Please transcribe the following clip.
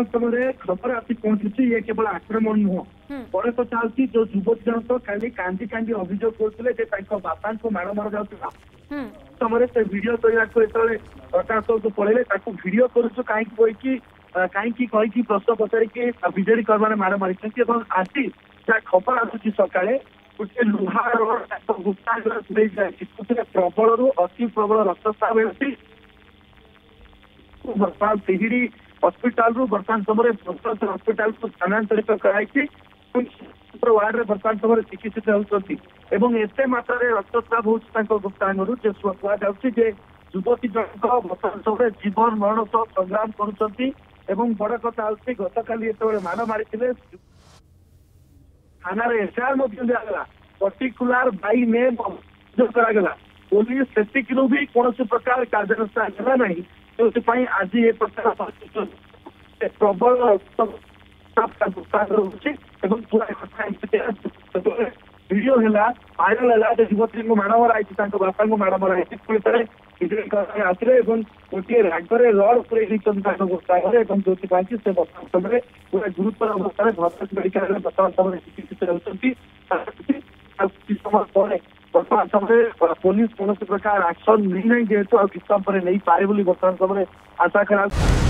समय खबर आसी पहुंची ये केवल आक्रमण नुह पर चालती जो युवक जनक खाली कांदी कांदी अभियोग कर बापा को माड़ मर जाता समय से भिडियो करने प्रकाश को पड़े भिडियो करुचु कहीं कहीं प्रश्न पचारिकी विजेडी कर्मी माड़ मारी आसी जहाँ खबर आसूची सका गोटे लुहा गुप्ता प्रबल रु अति प्रबल रक्तस्राव बर्तमान तिहिड़ी हस्पिटाल रु बर्तमान समय हस्पिटाल को स्थानांतरित कराई वार्ड में बर्तमान समय चिकित्सित होते मात्र रक्तस्राव हो गुप्तांग रु कहुचे युवती जनक बर्तमान समय जीवन मरण सह संग्राम करुँच बड़ कथा हूँ गत काली मान मारी थाना एफआईआर दिगला पर्टिकुलर बाई नेम करा पुलिस से भी कौन प्रकार कार्यानुष्ठान ना जो आज ये प्रकार प्रबल रोचे पूरा कथा भिडियो वायरल है युवती को माड़ मरा बापा को माड़ मरा आसे गोटे रागर रड उपयोग से बर्तमान समय पूरा गुरुतर अवस्था भद्रक मेडिकल बर्तमान समय चिकित्सित होती समय पर बर्तमान समय पुलिस कौन प्रकार आक्शन नहीं जेहेतु आज किस समय नहीं पारे बर्तमान समय आशा कर।